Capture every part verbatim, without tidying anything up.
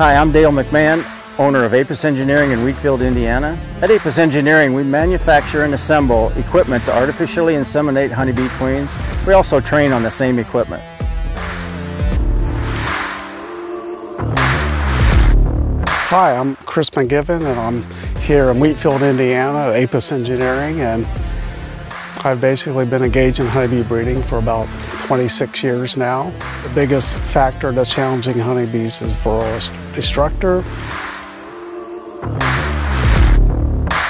Hi, I'm Dale McMahon, owner of Apis Engineering in Wheatfield, Indiana. At Apis Engineering, we manufacture and assemble equipment to artificially inseminate honeybee queens. We also train on the same equipment. Hi, I'm Chris McGiven, and I'm here in Wheatfield, Indiana at Apis Engineering, and I've basically been engaged in honeybee breeding for about twenty-six years now. The biggest factor that's challenging honeybees is varroa destructor.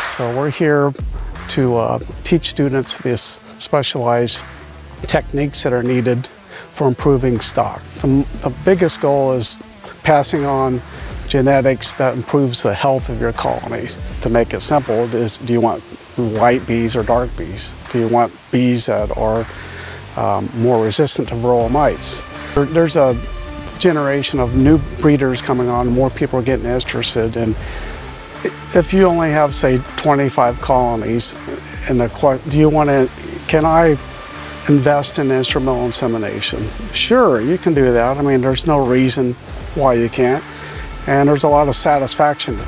So we're here to uh, teach students these specialized techniques that are needed for improving stock. The, the biggest goal is passing on genetics that improves the health of your colonies. To make it simple, it is, do you want light bees or dark bees? Do you want bees that are um, more resistant to varroa mites? There, there's a generation of new breeders coming on, more people are getting interested, and if you only have, say, twenty-five colonies, and the do you want to, can I invest in instrumental insemination? Sure, you can do that. I mean, there's no reason why you can't, and there's a lot of satisfaction.